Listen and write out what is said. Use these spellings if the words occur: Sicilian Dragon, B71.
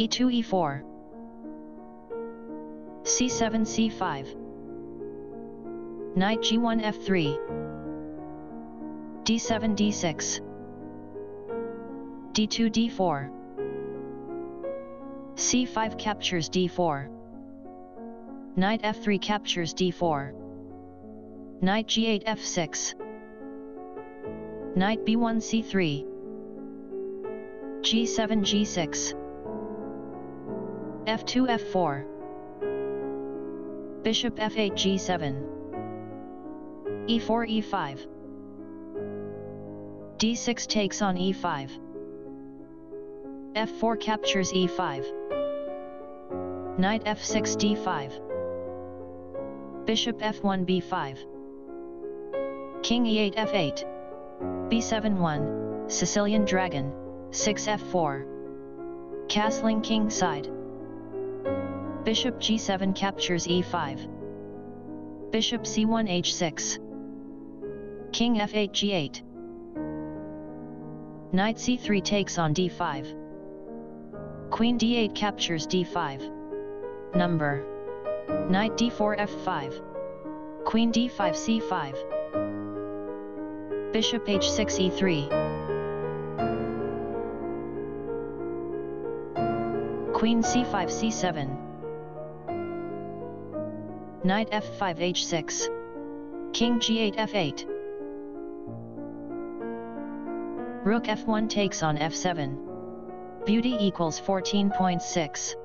e2 e4 c7 c5 knight g1 f3 d7 d6 d2 d4 c5 captures d4 knight f3 captures d4 knight g8 f6 knight b1 c3 g7 g6 f2 f4 bishop f8 g7 e4 e5 d6 takes on e5 f4 captures e5 knight f6 d5 bishop f1 b5 king e8 f8 B71 Sicilian Dragon 6f4 castling king side bishop g7 captures e5 bishop c1 h6 king f8 g8 knight c3 takes on d5 queen d8 captures d5 number knight d4 f5 queen d5 c5 bishop h6 e3 queen c5 c7 knight f5 h6 king g8 f8 rook f1 takes on f7 beauty equals 14.6